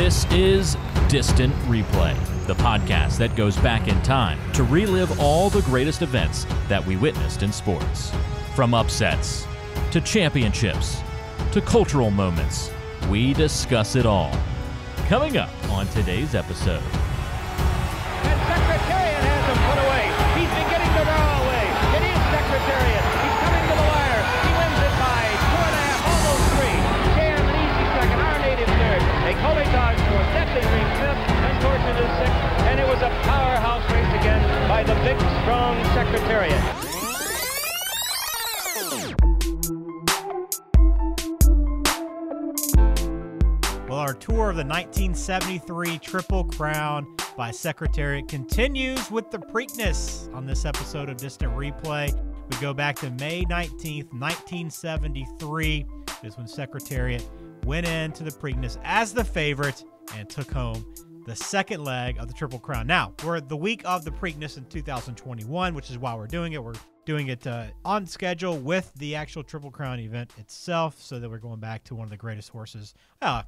This is Distant Replay, the podcast that goes back in time to relive all the greatest events that we witnessed in sports. From upsets, to championships, to cultural moments, we discuss it all. Coming up on today's episode. And Secretariat has him put away. He's been getting the ball away. It is Secretariat. He's coming to the wire. He wins it by 2.5, almost 3. Sham, an easy second. Our native third. Ecole Taj for Deathly Green Smith. Unfortunately, 6th. And it was a powerhouse race again by the big, strong Secretariat. Well, our tour of the 1973 Triple Crown by Secretariat continues with the Preakness on this episode of Distant Replay. We go back to May 19th, 1973, is when Secretariat went into the Preakness as the favorite and took home the second leg of the Triple Crown. Now, we're the week of the Preakness in 2021, which is why we're doing it. We're doing it on schedule with the actual Triple Crown event itself, so that we're going back to one of the greatest horses. One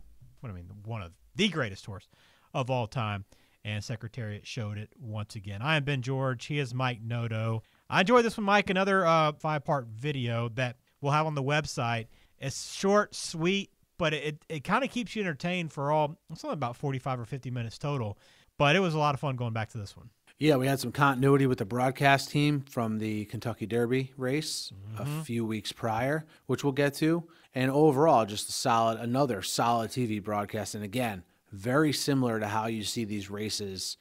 of the greatest horse of all time, and Secretariat showed it once again. I am Ben George. He is Mike Noto. I enjoyed this one, Mike. Another five-part video that we'll have on the website. It's short, sweet, but it kind of keeps you entertained for all. It's only about 45 or 50 minutes total, but it was a lot of fun going back to this one. Yeah, we had some continuity with the broadcast team from the Kentucky Derby race a few weeks prior, which we'll get to. And overall, just another solid TV broadcast. And again, very similar to how you see these races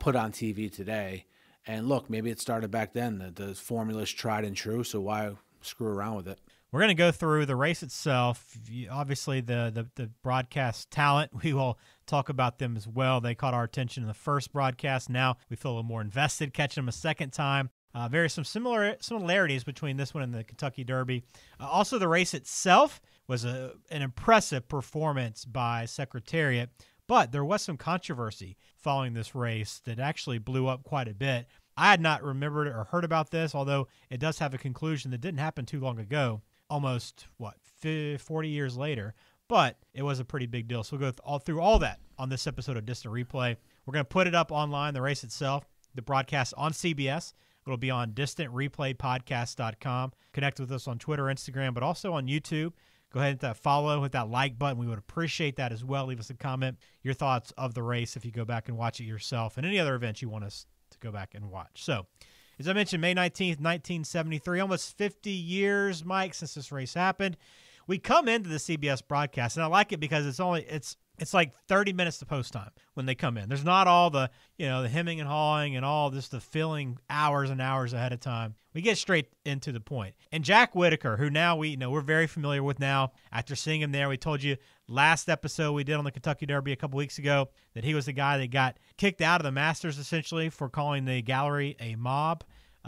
put on TV today. And look, maybe it started back then. The formula's tried and true, so why screw around with it? We're going to go through the race itself. Obviously, the broadcast talent, we will talk about them as well. They caught our attention in the first broadcast. Now we feel a little more invested, catching them a second time. Some similarities between this one and the Kentucky Derby. Also, the race itself was an impressive performance by Secretariat, but there was some controversy following this race that actually blew up quite a bit. I had not remembered or heard about this, although it does have a conclusion that didn't happen too long ago. Almost, 40 years later, but it was a pretty big deal. So we'll go through all that on this episode of Distant Replay. We're going to put it up online, the race itself, the broadcast on CBS. It'll be on distantreplaypodcast.com. Connect with us on Twitter, Instagram, but also on YouTube. Go ahead and hit that follow, hit that like button. We would appreciate that as well. Leave us a comment, your thoughts of the race if you go back and watch it yourself, and any other event you want us to go back and watch. So, as I mentioned, May 19th, 1973, almost 50 years, Mike, since this race happened. We come into the CBS broadcast, and I like it because it's like 30 minutes to post time when they come in. There's not all the, the hemming and hawing and all this, the filling hours and hours ahead of time. We get straight into the point. And Jack Whitaker, who now we're very familiar with now after seeing him there. We told you last episode we did on the Kentucky Derby a couple weeks ago that he was the guy that got kicked out of the Masters essentially for calling the gallery a mob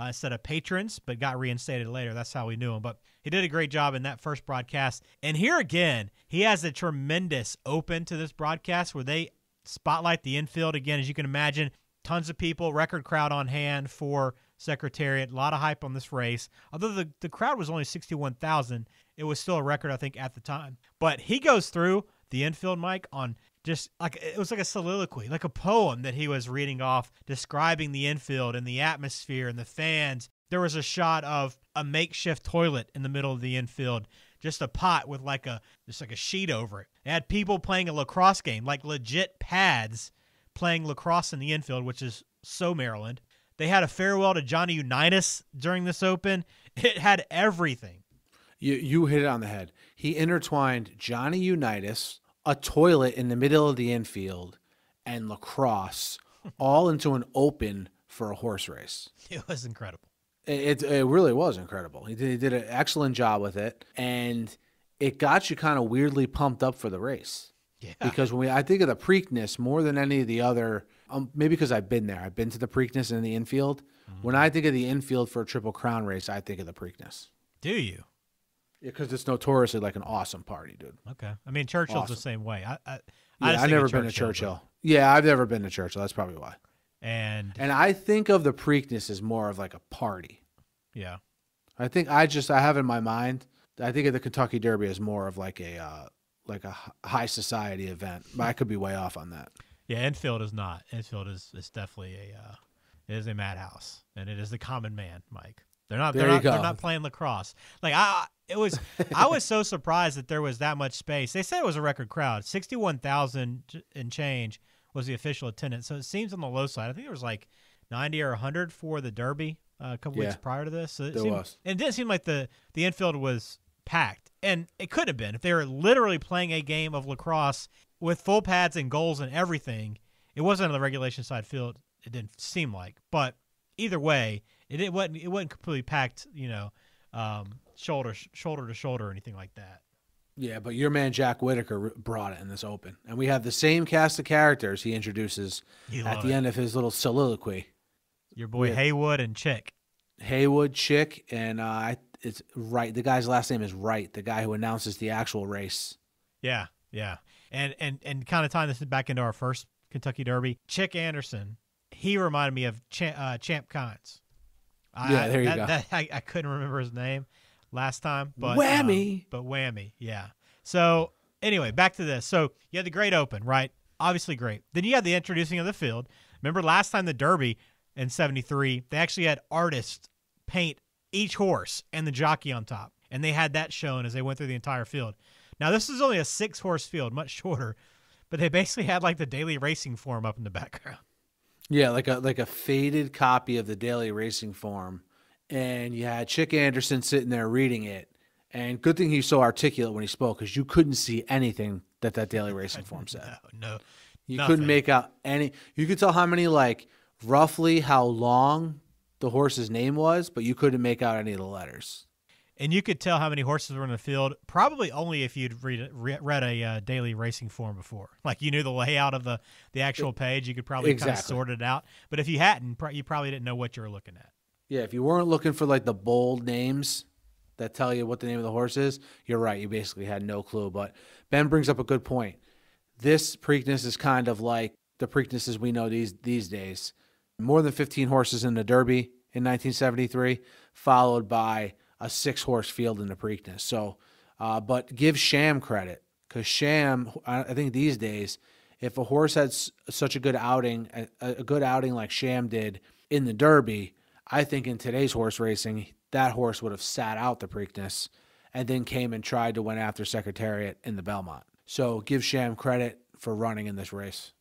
instead of patrons, but got reinstated later. That's how we knew him. But he did a great job in that first broadcast. And here again, he has a tremendous open to this broadcast where they spotlight the infield again. As you can imagine, tons of people, record crowd on hand for Secretariat, a lot of hype on this race. Although the crowd was only 61,000, it was still a record, I think, at the time. But he goes through the infield, Mike, on just like it was like a soliloquy, like a poem that he was reading off, describing the infield and the atmosphere and the fans. There was a shot of a makeshift toilet in the middle of the infield, just a pot with just like a sheet over it. They had people playing a lacrosse game, like legit pads playing lacrosse in the infield, which is so Maryland. They had a farewell to Johnny Unitas during this open. It had everything. You hit it on the head. He intertwined Johnny Unitas, a toilet in the middle of the infield, and lacrosse all into an open for a horse race. It was incredible. It really was incredible. He did an excellent job with it, and it got you kind of weirdly pumped up for the race. Yeah. Because when I think of the Preakness more than any of the other, maybe because I've been there. I've been to the Preakness and the infield. Mm-hmm. When I think of the infield for a Triple Crown race, I think of the Preakness. Do you? Because it's notoriously like an awesome party, dude. Okay. I mean, Churchill's awesome. The same way. I've never been to Churchill. But... yeah, I've never been to Churchill. That's probably why. And I think of the Preakness as more of like a party. Yeah. I have in my mind, I think of the Kentucky Derby as more of like a like a high society event, but I could be way off on that. Yeah, Enfield is not. Enfield is definitely it is a madhouse, and it is the common man, Mike. They're not playing lacrosse. Like I was so surprised that there was that much space. They said it was a record crowd. 61,000 and change was the official attendance. So it seems on the low side. I think there was like 90 or 100 for the Derby a couple weeks prior to this. So it seemed, and it didn't seem like the Enfield was packed. And it could have been if they were literally playing a game of lacrosse with full pads and goals and everything. It wasn't on the regulation side field. It didn't seem like, but either way, it wasn't completely packed, you know, shoulder to shoulder or anything like that. Yeah, but your man Jack Whitaker brought it in this Open, and we have the same cast of characters he introduces at the end of his little soliloquy. Your boy Heywood and Chick. Heywood, Chick, and it's Wright. The guy's last name is Wright, the guy who announces the actual race. Yeah, yeah, and kind of tying this back into our first Kentucky Derby, Chick Anderson. He reminded me of Champ Kynes. There you go. I couldn't remember his name last time. But, whammy. But whammy, yeah. So anyway, back to this. So you had the great Open, right? Obviously great. Then you had the introducing of the field. Remember last time the Derby in 73, they actually had artists paint each horse and the jockey on top. And they had that shown as they went through the entire field. Now this is only a 6-horse field, much shorter. But they basically had like the Daily Racing Form up in the background. Yeah, like a faded copy of the Daily Racing Form, and you had Chick Anderson sitting there reading it. And good thing he's so articulate when he spoke, because you couldn't see anything that Daily Racing Form said. No, you couldn't make out any. You could tell how many, like roughly how long the horse's name was, but you couldn't make out any of the letters. And you could tell how many horses were in the field, probably only if you'd read a Daily Racing Form before. Like you knew the layout of the actual page, you could probably kind of sort it out. But if you hadn't, you probably didn't know what you were looking at. Yeah, if you weren't looking for like the bold names that tell you what the name of the horse is, you're right. You basically had no clue. But Ben brings up a good point. This Preakness is kind of like the Preaknesses we know these days. More than 15 horses in the Derby in 1973, followed by a 6-horse field in the Preakness. So, but give Sham credit, because Sham, I think these days, if a horse had such a good outing, a good outing like Sham did in the Derby, I think in today's horse racing, that horse would have sat out the Preakness and then came and tried to win after Secretariat in the Belmont. So give Sham credit for running in this race.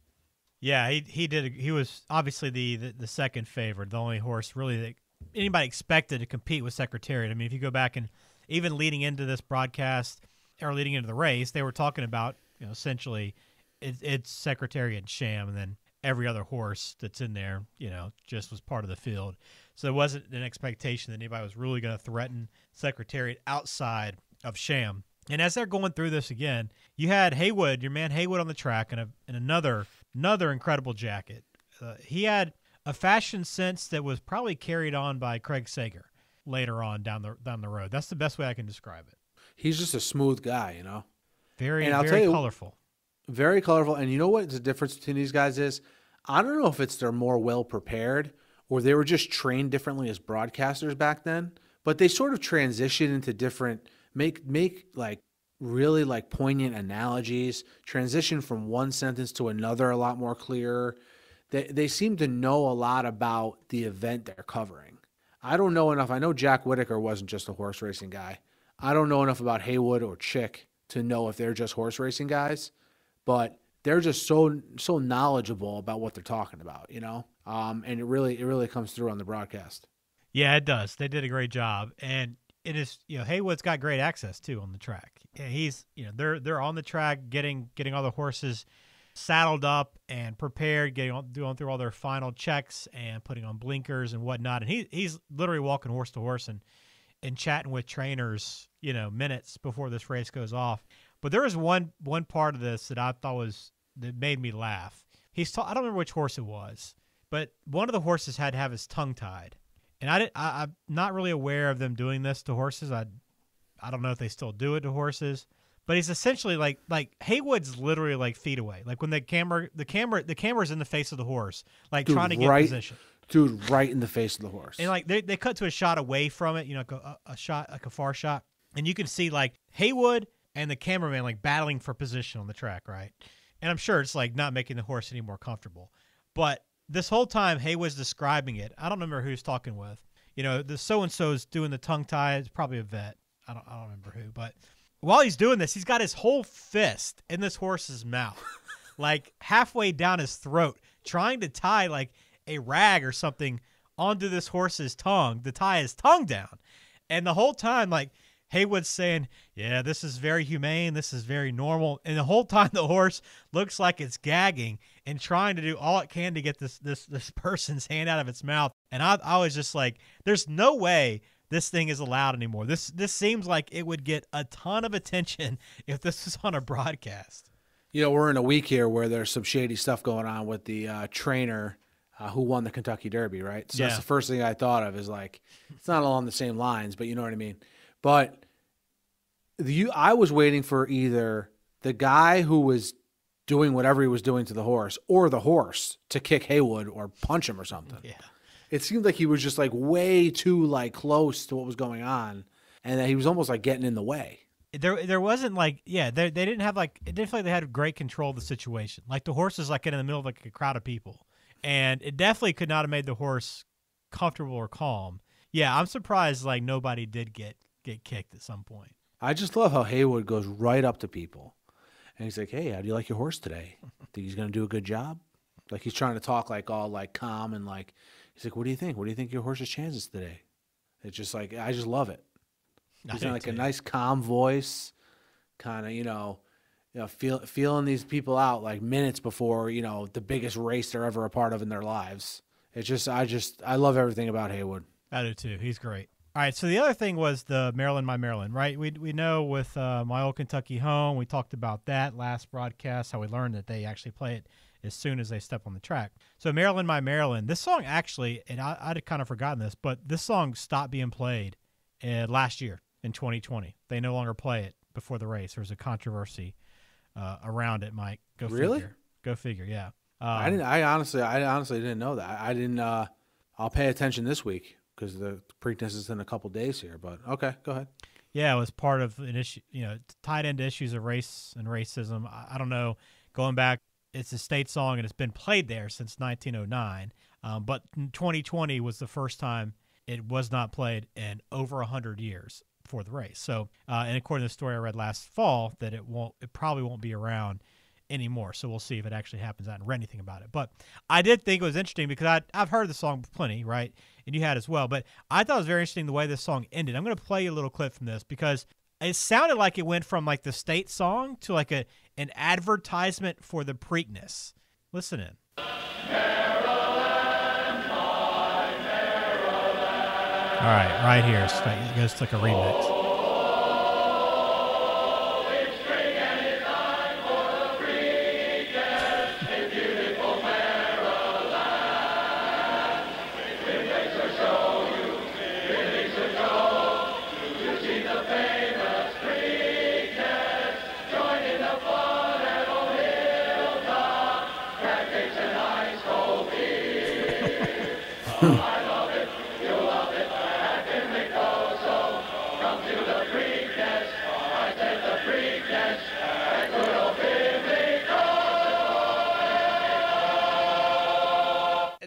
Yeah, he did. He was obviously the second favorite, the only horse really that anybody expected to compete with Secretariat. I mean, if you go back and even leading into this broadcast or leading into the race, they were talking about, you know, essentially it's Secretariat and Sham, and then every other horse that's in there, you know, just was part of the field. So it wasn't an expectation that anybody was really going to threaten Secretariat outside of Sham. And as they're going through this again, you had Heywood, your man Heywood on the track, and another incredible jacket. He had a fashion sense that was probably carried on by Craig Sager later on down the road. That's the best way I can describe it. He's just a smooth guy, you know. Very colorful. Very colorful. And you know what the difference between these guys is? I don't know if it's they're more well-prepared or they were just trained differently as broadcasters back then, but they sort of transition into different, make like really like poignant analogies, transition from one sentence to another a lot more clearer. They seem to know a lot about the event they're covering. I don't know enough. I know Jack Whitaker wasn't just a horse racing guy. I don't know enough about Heywood or Chick to know if they're just horse racing guys, but they're just so knowledgeable about what they're talking about, you know? And it really comes through on the broadcast. Yeah, it does. They did a great job. And it is, you know, Heywood's got great access too on the track. He's, you know, they're on the track getting all the horses saddled up and prepared, going through all their final checks and putting on blinkers and whatnot. And he's literally walking horse to horse and chatting with trainers, you know, minutes before this race goes off. But there was one part of this that I thought that made me laugh. I don't remember which horse it was, but one of the horses had to have his tongue tied. And I'm not really aware of them doing this to horses. I don't know if they still do it to horses. But he's essentially like Heywood's literally like feet away. Like when the camera's in the face of the horse, like dude, trying to get in position. Dude, right in the face of the horse. And like they cut to a shot away from it, you know, like a far shot, and you can see like Heywood and the cameraman like battling for position on the track, right? And I'm sure it's like not making the horse any more comfortable. But this whole time Heywood's describing it. I don't remember who he's talking with. You know, the so-and-so's doing the tongue tie. It's probably a vet. I don't remember who. But while he's doing this, he's got his whole fist in this horse's mouth, like halfway down his throat, trying to tie like a rag or something onto this horse's tongue to tie his tongue down. And the whole time, like, Heywood's saying, yeah, this is very humane. This is very normal. And the whole time the horse looks like it's gagging and trying to do all it can to get this person's hand out of its mouth. And I was just like, there's no way this thing is allowed anymore. This seems like it would get a ton of attention if this was on a broadcast. You know, we're in a week here where there's some shady stuff going on with the trainer who won the Kentucky Derby, right? So yeah. That's the first thing I thought of is like, it's not along the same lines, but you know what I mean? But I was waiting for either the guy who was doing whatever he was doing to the horse or the horse to kick Heywood or punch him or something. Yeah. It seemed like he was just like way too like close to what was going on and that he was almost like getting in the way. There wasn't like, yeah, they didn't have like, it didn't feel like they had great control of the situation. Like the horse is like in the middle of like a crowd of people and it definitely could not have made the horse comfortable or calm. Yeah, I'm surprised like nobody did get kicked at some point. I just love how Heywood goes right up to people and he's like, hey, how do you like your horse today? Think he's going to do a good job? Like he's trying to talk like all like calm and like, he's like, what do you think? What do you think your horse's chances today? It's just like, I just love it. He's in like a nice calm voice, kind of, you know, feeling these people out like minutes before, you know, the biggest race they're ever a part of in their lives. It's just, I love everything about Heywood. I do too. He's great. All right, so the other thing was the Maryland, My Maryland, right? We know with My Old Kentucky Home, we talked about that last broadcast, how we learned that they actually play it as soon as they step on the track. So Maryland, My Maryland, this song actually, and I'd kind of forgotten this, but this song stopped being played last year in 2020. They no longer play it before the race. There was a controversy around it, Mike. Go really? Figure. Go figure, yeah. I honestly didn't know that. I didn't I'll pay attention this week, because the Preakness is in a couple days here, but okay, go ahead. Yeah, it was part of an issue, you know, tied into issues of race and racism. I don't know, going back, it's a state song and it's been played there since 1909, but 2020 was the first time it was not played in over 100 years before the race. So, and according to the story I read last fall, that it probably won't be around anymore, so we'll see if it actually happens. I haven't read anything about it, but I did think it was interesting because I've heard the song plenty, right? And you had as well, but I thought it was very interesting the way this song ended. I'm going to play you a little clip from this because it sounded like it went from like the state song to like an advertisement for the Preakness. Listen in. Maryland, my Maryland. All right, right here. So it goes to like a remix.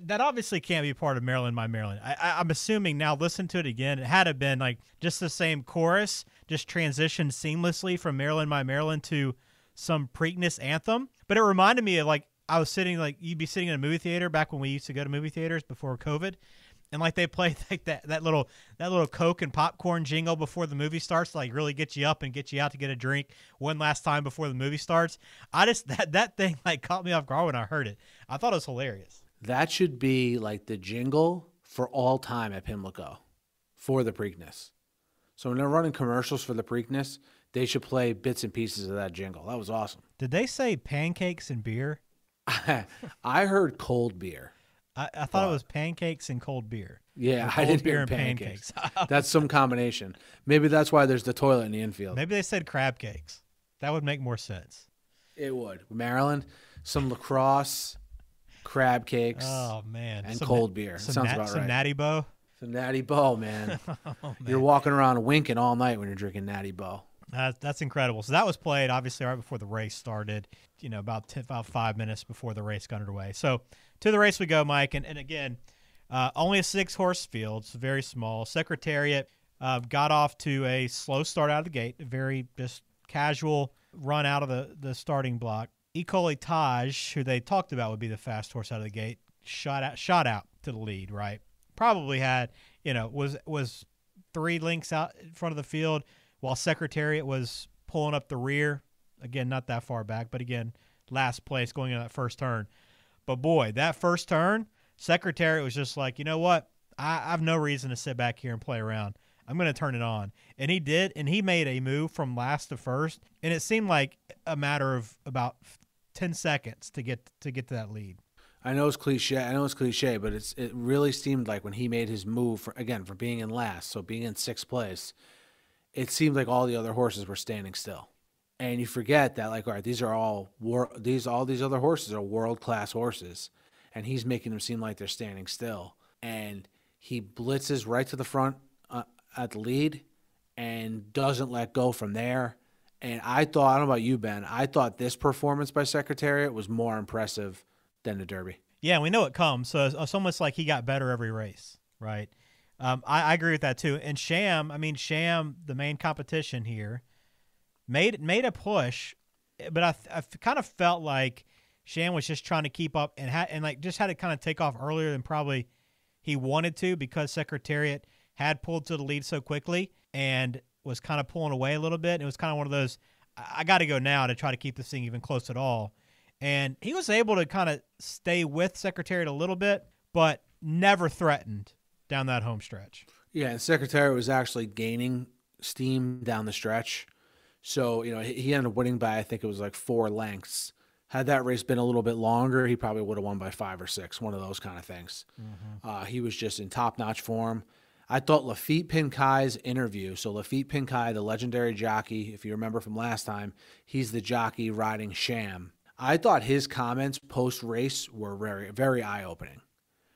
That obviously can't be part of Maryland, My Maryland. I'm assuming now, listen to it again. It had to have been like just the same chorus, just transitioned seamlessly from Maryland, My Maryland to some Preakness anthem. But it reminded me of like, I was sitting like, you'd be sitting in a movie theater back when we used to go to movie theaters before COVID. And like they played like that little Coke and popcorn jingle before the movie starts, to like really get you up and get you out to get a drink one last time before the movie starts. I just, that thing like caught me off guard when I heard it. I thought it was hilarious. That should be like the jingle for all time at Pimlico for the Preakness. So when they're running commercials for the Preakness, they should play bits and pieces of that jingle. That was awesome. Did they say pancakes and beer? I heard cold beer. I thought it was pancakes and cold beer. Yeah, cold I didn't beer hear and pancakes. That's some combination. Maybe that's why there's the toilet in the infield. Maybe they said crab cakes. That would make more sense. It would. Maryland, some lacrosse, crab cakes. Oh man, and some cold beer. Sounds about right. Some Natty Bow. Some Natty Bow, man. Oh, man. You're walking around winking all night when you're drinking Natty Bow. That's incredible. So that was played obviously right before the race started, you know, about 5 minutes before the race got underway. So to the race we go, Mike. And again, only a 6-horse field. So very small. Secretariat got off to a slow start out of the gate, a very just casual run out of the starting block. Ecole Taj, who they talked about would be the fast horse out of the gate, shot out to the lead, right? Probably had, you know, was 3 lengths out in front of the field, while Secretariat was pulling up the rear. Again, not that far back, but again, last place going into that first turn. But boy, that first turn, Secretariat was just like, you know what? I have no reason to sit back here and play around. I'm going to turn it on. And he did, and he made a move from last to first, and it seemed like a matter of about 10 seconds to get to that lead. I know it's cliche, but it really seemed like when he made his move, from being in last, so being in 6th place, it seemed like all the other horses were standing still. And you forget that, like, all right, all these other horses are world-class horses, and he's making them seem like they're standing still. And he blitzes right to the front at the lead and doesn't let go from there. And I don't know about you, Ben, I thought this performance by Secretariat was more impressive than the Derby. Yeah, we know it comes. So it's almost like he got better every race, right? I agree with that too. And Sham, the main competition here, made a push, but I kind of felt like Sham was just trying to keep up and had it kind of take off earlier than probably he wanted to, because Secretariat had pulled to the lead so quickly and was kind of pulling away a little bit. And it was kind of one of those, I got to go now to try to keep this thing even close at all. And he was able to kind of stay with Secretariat a little bit, but never threatened down that home stretch. Yeah, and Secretariat was actually gaining steam down the stretch. So, you know, he ended up winning by, I think it was like 4 lengths. Had that race been a little bit longer, he probably would have won by 5 or 6, one of those kind of things. Mm-hmm. He was just in top-notch form. I thought Laffit Pincay's interview, so Laffit Pincay, the legendary jockey, if you remember from last time, he's the jockey riding Sham. I thought his comments post-race were very, very eye-opening.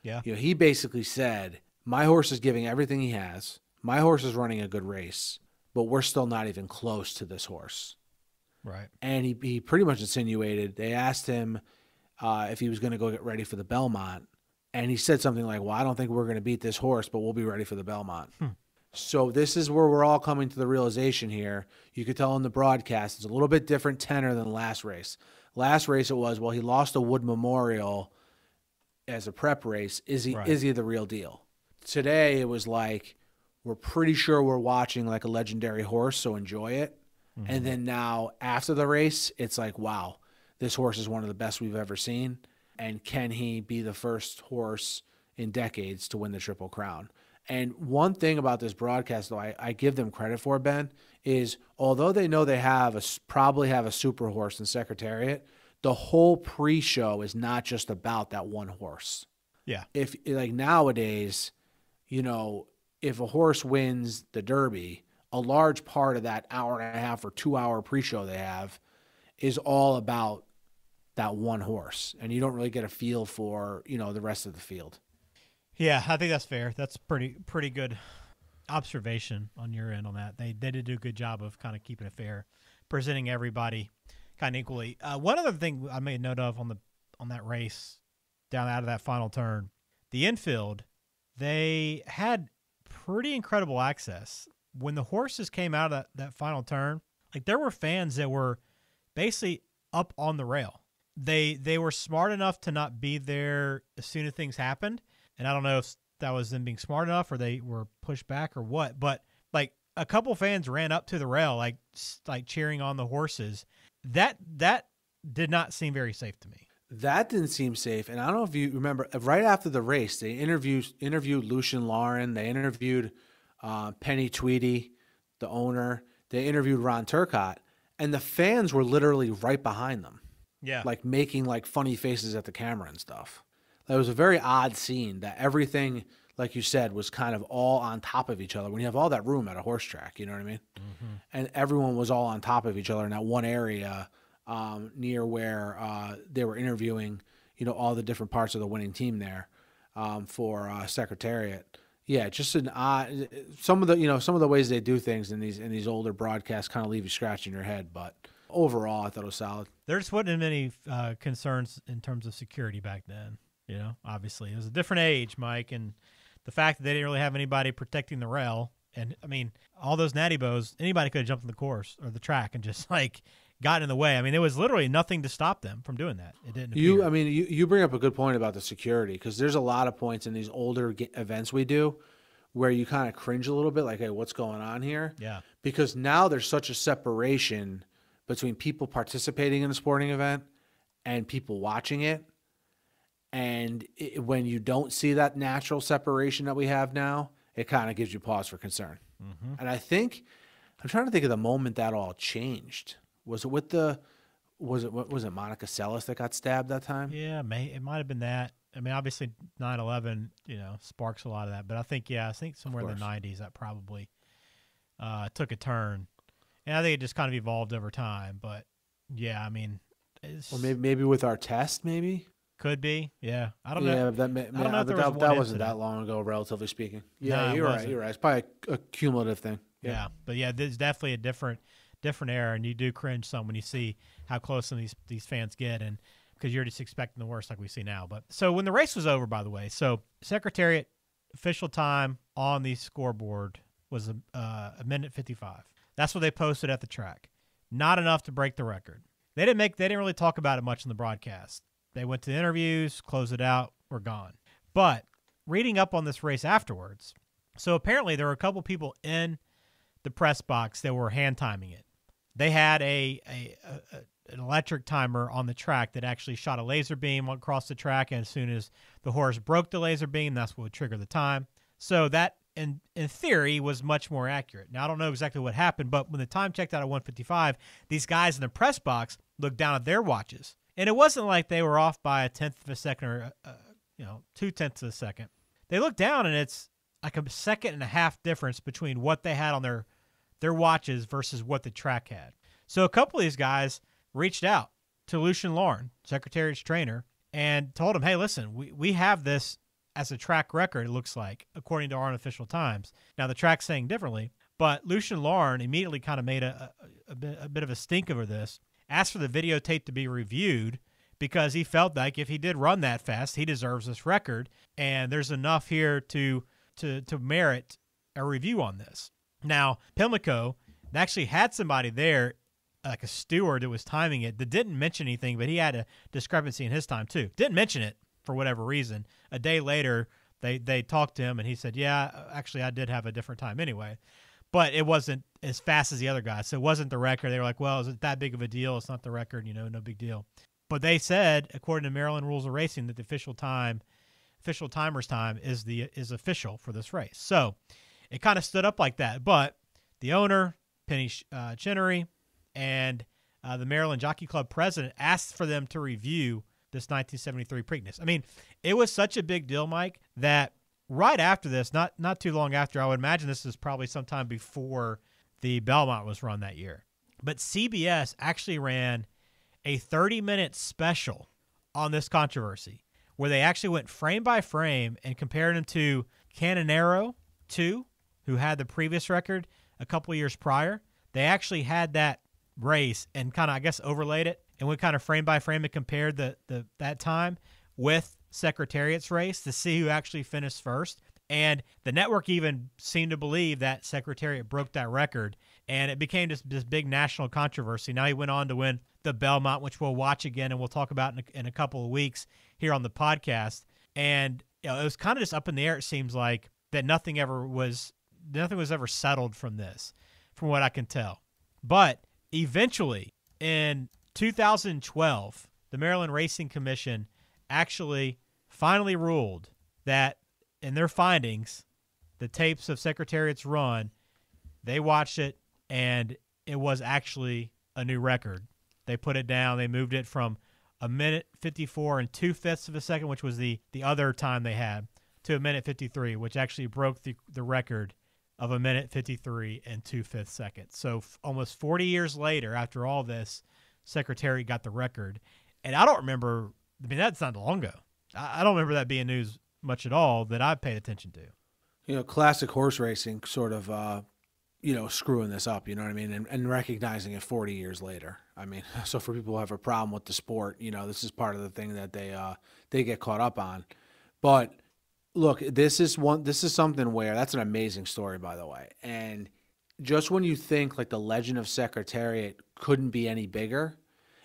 Yeah. You know, he basically said, my horse is giving everything he has. My horse is running a good race, but we're still not even close to this horse. Right. And he pretty much insinuated, they asked him if he was going to go get ready for the Belmont, and he said something like, well, I don't think we're going to beat this horse, but we'll be ready for the Belmont. So this is where we're all coming to the realization here. You could tell in the broadcast, it's a little bit different tenor than last race. Last race it was, well, he lost a Wood Memorial as a prep race. Is he the real deal? Today it was like, we're pretty sure we're watching like a legendary horse, so enjoy it. Mm-hmm. And then now after the race, it's like, wow, this horse is one of the best we've ever seen. And can he be the first horse in decades to win the Triple Crown? And one thing about this broadcast, though, I give them credit for, Ben, is although they know they have probably have a super horse in Secretariat, the whole pre-show is not just about that one horse. Yeah. If, like, nowadays, you know, if a horse wins the Derby, a large part of that hour and a half or 2-hour pre-show they have is all about that one horse, and you don't really get a feel for, you know, the rest of the field. Yeah, I think that's fair. That's pretty good observation on your end on that. They did do a good job of kind of keeping it fair, presenting everybody kind of equally. One other thing I made note of on that race down out of that final turn, the infield, they had pretty incredible access. When the horses came out of that final turn, like, there were fans that were basically up on the rail. They were smart enough to not be there as soon as things happened. And I don't know if that was them being smart enough or they were pushed back or what, but like a couple fans ran up to the rail, like cheering on the horses. That did not seem very safe to me. That didn't seem safe. And I don't know if you remember, right after the race, they interviewed Lucian Laurin. They interviewed Penny Tweedy, the owner. They interviewed Ron Turcotte, and the fans were literally right behind them. Yeah. Like making like funny faces at the camera and stuff. That was a very odd scene, that everything, like you said, was kind of all on top of each other. When you have all that room at a horse track, you know what I mean? Mm-hmm. And everyone was all on top of each other in that one area near where they were interviewing, you know, all the different parts of the winning team there for Secretariat. Yeah, just an odd. Some of the ways they do things in these older broadcasts kind of leave you scratching your head. But overall, I thought it was solid. There just wasn't many concerns in terms of security back then. You know, obviously it was a different age, Mike, and the fact that they didn't really have anybody protecting the rail. And I mean, all those natty bows, anybody could have jumped in the course or the track and just like got in the way. I mean, there was literally nothing to stop them from doing that. It didn't. You bring up a good point about the security, because there's a lot of points in these older events we do where you kind of cringe a little bit, like, hey, what's going on here? Yeah. Because now there's such a separation between people participating in a sporting event and people watching it. And it, when you don't see that natural separation that we have now, it kind of gives you pause for concern. Mm-hmm. And I think, I'm trying to think of the moment that all changed. Was it Monica Seles that got stabbed that time? Yeah, it might have been that. I mean, obviously 9/11, you know, sparks a lot of that, but I think somewhere in the 90s that probably took a turn. And I think it just kind of evolved over time, but yeah, I mean, or maybe with our test, maybe. Could be, yeah. I don't know. That wasn't that long ago, relatively speaking. Yeah, no, you're right. It's probably a cumulative thing. Yeah, but yeah, there's definitely a different era, and you do cringe some when you see how close some of these fans get, and because you're just expecting the worst, like we see now. But so when the race was over, by the way, so Secretariat official time on the scoreboard was a minute 55. That's what they posted at the track. Not enough to break the record. They didn't really talk about it much in the broadcast. They went to interviews, closed it out, we're gone. But reading up on this race afterwards, so apparently there were a couple people in the press box that were hand timing it. They had an electric timer on the track that actually shot a laser beam across the track, and as soon as the horse broke the laser beam, that's what would trigger the time. So that, in theory, was much more accurate. Now, I don't know exactly what happened, but when the time checked out at 1:55, these guys in the press box looked down at their watches. And it wasn't like they were off by 1/10 of a second or, 2/10 of a second. They look down, and it's like 1.5 seconds difference between what they had on their watches versus what the track had. So a couple of these guys reached out to Lucian Laurin, Secretariat's trainer, and told him, hey, listen, we have this as a track record, it looks like, according to our unofficial times. Now, the track's saying differently, but Lucian Laurin immediately kind of made a bit of a stink over this. Asked for the videotape to be reviewed because he felt like if he did run that fast, he deserves this record, and there's enough here to merit a review on this. Now, Pimlico actually had somebody there, like a steward that was timing it, that didn't mention anything, but he had a discrepancy in his time too. Didn't mention it for whatever reason. A day later, they talked to him, and he said, yeah, actually, I did have a different time anyway. But it wasn't as fast as the other guys. So it wasn't the record. They were like, well, is it that big of a deal? It's not the record, you know, no big deal. But they said, according to Maryland Rules of Racing, that the official timer's time is official for this race. So it kind of stood up like that. But the owner, Penny Chenery, and the Maryland Jockey Club president asked for them to review this 1973 Preakness. I mean, it was such a big deal, Mike, that right after this, not too long after, I would imagine this is probably sometime before the Belmont was run that year. But CBS actually ran a 30-minute special on this controversy where they actually went frame by frame and compared them to Canonero 2, who had the previous record a couple years prior. They actually had that race and kind of, I guess, overlaid it and went kind of frame by frame and compared that time with Secretariat's race to see who actually finished first. And the network even seemed to believe that Secretariat broke that record, and it became this big national controversy. Now he went on to win the Belmont, which we'll watch again and we'll talk about in a couple of weeks here on the podcast. And you know, it was kind of just up in the air, it seems like, that nothing was ever settled from this, from what I can tell. But eventually in 2012, the Maryland Racing Commission actually finally ruled that in their findings, the tapes of Secretariat's run, they watched it, and it was actually a new record. They put it down. They moved it from 1:54 2/5 seconds, which was the other time they had, to 1:53, which actually broke the record of 1:53 2/5 seconds. So almost 40 years later, after all this, Secretariat got the record. And I don't remember, I mean, that's not long ago. I don't remember that being news much at all that I paid attention to. you know, classic horse racing sort of, you know, screwing this up, you know what I mean? And recognizing it 40 years later. I mean, so for people who have a problem with the sport, you know, this is part of the thing that they get caught up on. But look, this is something where that's an amazing story, by the way. And just when you think like the legend of Secretariat couldn't be any bigger,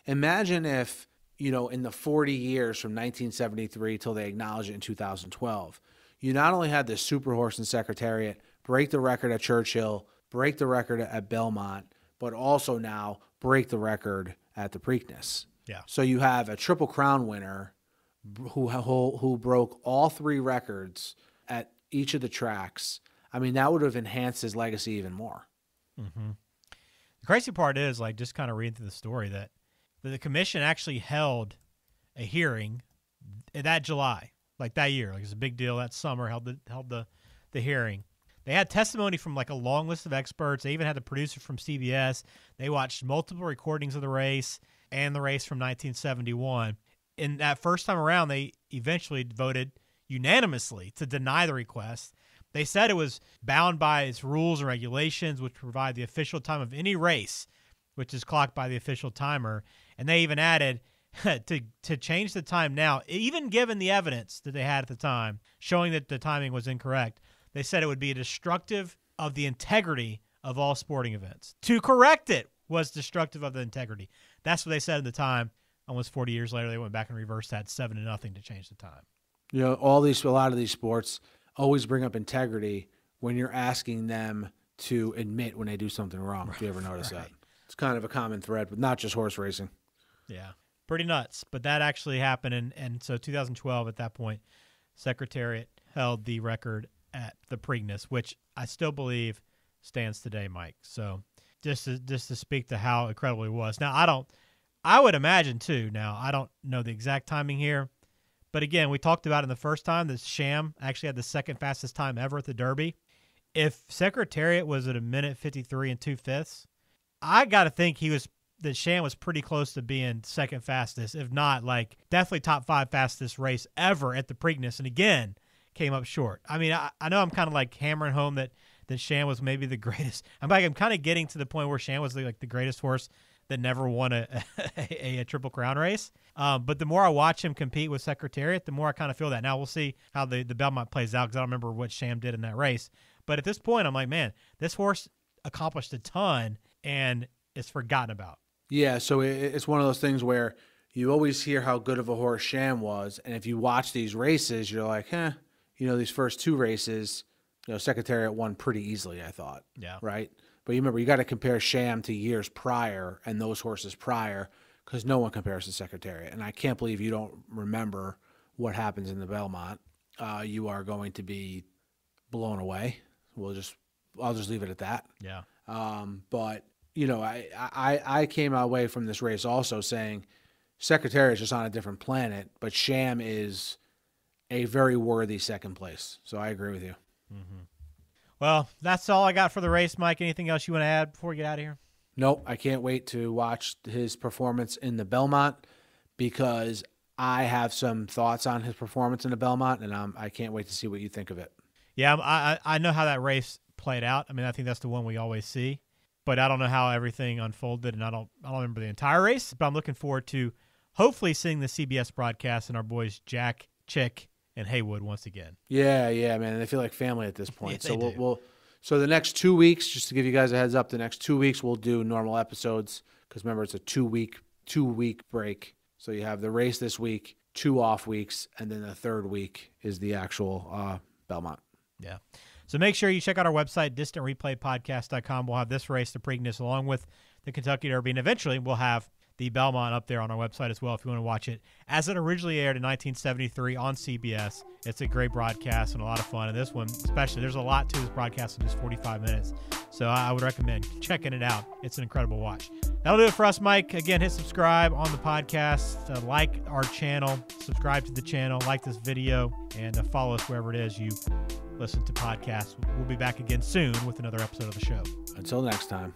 imagine if, you know, in the 40 years from 1973 till they acknowledge it in 2012, you not only had the super horse in Secretariat break the record at Churchill, break the record at Belmont, but also now break the record at the Preakness. Yeah. So you have a Triple Crown winner who broke all three records at each of the tracks. I mean, that would have enhanced his legacy even more. Mm-hmm. The crazy part is, like, just kind of reading through the story, that the commission actually held a hearing that July, like that year. Like, it was a big deal that summer, held the hearing. They had testimony from, like, a long list of experts. They even had the producer from CBS. They watched multiple recordings of the race and the race from 1971. And that first time around, they eventually voted unanimously to deny the request. They said it was bound by its rules and regulations, which provide the official time of any race, which is clocked by the official timer. And they even added, to change the time now, even given the evidence that they had at the time, showing that the timing was incorrect, they said it would be destructive of the integrity of all sporting events. To correct it was destructive of the integrity. That's what they said at the time. Almost 40 years later, they went back and reversed that 7-0 to change the time. You know, a lot of these sports always bring up integrity when you're asking them to admit when they do something wrong. Right. If you ever notice that, it's kind of a common thread, but not just horse racing. Yeah, pretty nuts. But that actually happened, and so 2012 at that point, Secretariat held the record at the Preakness, which I still believe stands today, Mike. So just to speak to how incredible it was. Now I would imagine too. Now I don't know the exact timing here. But again, we talked about in the first time that Sham actually had the second fastest time ever at the Derby. If Secretariat was at 1:53.2, I got to think that Sham was pretty close to being second fastest, if not like definitely top five fastest race ever at the Preakness. And again, came up short. I mean, I know I'm kind of like hammering home that Sham was maybe the greatest. I'm kind of getting to the point where Sham was like the greatest horse that never won a Triple Crown race. But the more I watch him compete with Secretariat, the more I kind of feel that. Now we'll see how the Belmont plays out because I don't remember what Sham did in that race. But at this point, I'm like, man, this horse accomplished a ton and it's forgotten about. Yeah, so it's one of those things where you always hear how good of a horse Sham was. And if you watch these races, you're like, huh, you know, these first two races, you know, Secretariat won pretty easily, I thought. Yeah. Right? But you remember, you got to compare Sham to years prior and those horses prior because no one compares to Secretariat. And I can't believe you don't remember what happens in the Belmont. You are going to be blown away. I'll just leave it at that. Yeah. But, you know, I came away from this race also saying Secretariat is just on a different planet, but Sham is a very worthy second place. So I agree with you. Mm-hmm. Well, that's all I got for the race, Mike. Anything else you want to add before we get out of here? Nope. I can't wait to watch his performance in the Belmont because I have some thoughts on his performance in the Belmont, and I can't wait to see what you think of it. Yeah, I know how that race played out. I mean, I think that's the one we always see, but I don't know how everything unfolded, and I don't remember the entire race, but I'm looking forward to hopefully seeing the CBS broadcast and our boys Jack, Chick, and Heywood once again. Yeah, man. They feel like family at this point. Yeah, so so the next 2 weeks, just to give you guys a heads up, the next 2 weeks we'll do normal episodes because remember it's a two-week break. So you have the race this week, 2 off weeks, and then the third week is the actual Belmont. Yeah. So make sure you check out our website, distantreplaypodcast.com. We'll have this race, the Preakness, along with the Kentucky Derby, and eventually we'll have the Belmont up there on our website as well if you want to watch it. As it originally aired in 1973 on CBS, it's a great broadcast and a lot of fun. And this one especially, there's a lot to this broadcast in just 45 minutes. So I would recommend checking it out. It's an incredible watch. That'll do it for us, Mike. Again, hit subscribe on the podcast, like our channel, subscribe to the channel, like this video, and follow us wherever it is you listen to podcasts. We'll be back again soon with another episode of the show. Until next time.